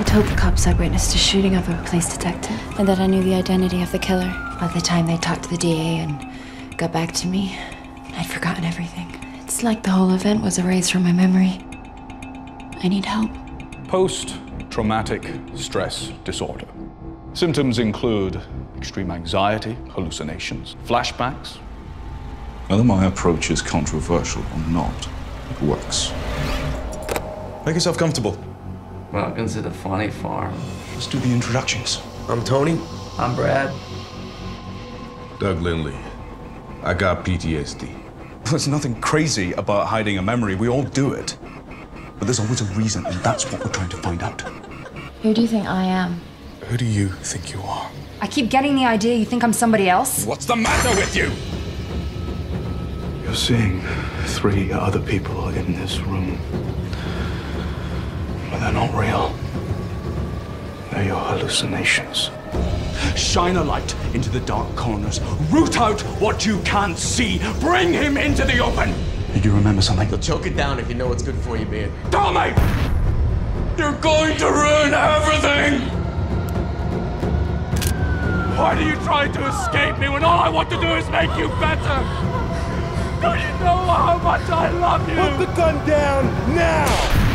I told the cops I witnessed a shooting of a police detective. And that I knew the identity of the killer. By the time they talked to the DA and got back to me, I'd forgotten everything. It's like the whole event was erased from my memory. I need help. Post-traumatic stress disorder. Symptoms include extreme anxiety, hallucinations, flashbacks. Whether my approach is controversial or not, it works. Make yourself comfortable. Welcome to the funny farm. Let's do the introductions. I'm Tony. I'm Brad. Doug Lindley. I got PTSD. There's nothing crazy about hiding a memory. We all do it. But there's always a reason, and that's what we're trying to find out. Who do you think I am? Who do you think you are? I keep getting the idea you think I'm somebody else. What's the matter with you? You're seeing three other people in this room. But they're not real. They're your hallucinations. Shine a light into the dark corners. Root out what you can't see. Bring him into the open. Did you remember something? You'll choke it down if you know what's good for you, man. Tommy! You're going to ruin everything! Why do you try to escape me when all I want to do is make you better? Don't you know how much I love you? Put the gun down now!